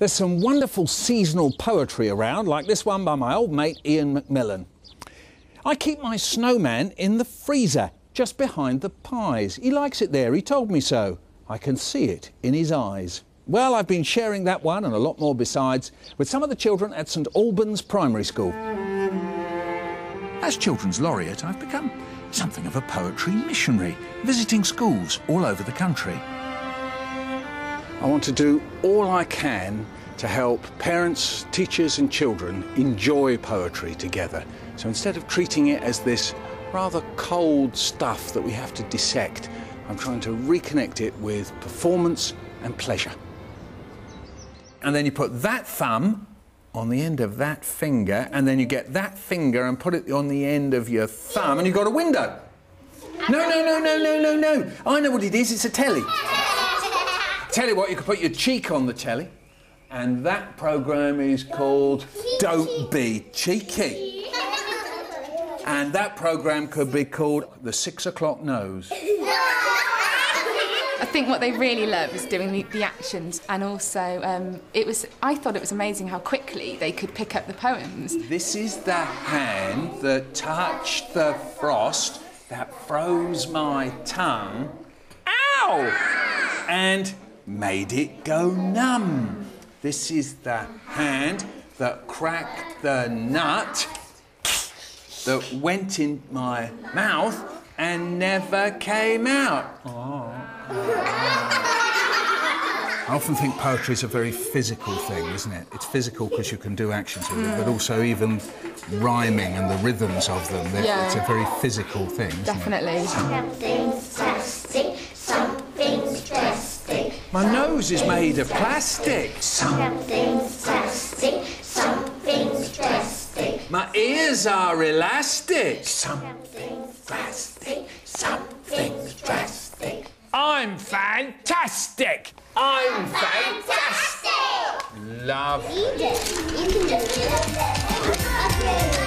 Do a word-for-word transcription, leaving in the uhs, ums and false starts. There's some wonderful seasonal poetry around, like this one by my old mate Ian McMillan. I keep my snowman in the freezer, just behind the pies. He likes it there, he told me so. I can see it in his eyes. Well, I've been sharing that one and a lot more besides with some of the children at St Albans Primary School. As children's laureate, I've become something of a poetry missionary, visiting schools all over the country. I want to do all I can to help parents, teachers and children enjoy poetry together. So instead of treating it as this rather cold stuff that we have to dissect, I'm trying to reconnect it with performance and pleasure. And then you put that thumb on the end of that finger, and then you get that finger and put it on the end of your thumb, and you've got a window. No, no, no, no, no, no, no. I know what it is, it's a telly. Tell you what, you can put your cheek on the telly, and that programme is called Don't Be Cheeky. And that programme could be called The Six O'Clock Nose. I think what they really love is doing the, the actions, and also um, it was, I thought it was amazing how quickly they could pick up the poems. This is the hand that touched the frost, that froze my tongue. Ow! And made it go numb. This is the hand that cracked the nut that went in my mouth and never came out. Oh. I often think poetry is a very physical thing, isn't it? It's physical because you can do actions with it, but also even rhyming and the rhythms of them. Yeah. It's a very physical thing, isn't Definitely. It? Something's plastic, something's plastic. My nose is made of plastic. Something's plastic, something's plastic. My ears are elastic. Something's plastic, something's plastic. I'm fantastic! I'm fantastic! Love. You do. You can do it.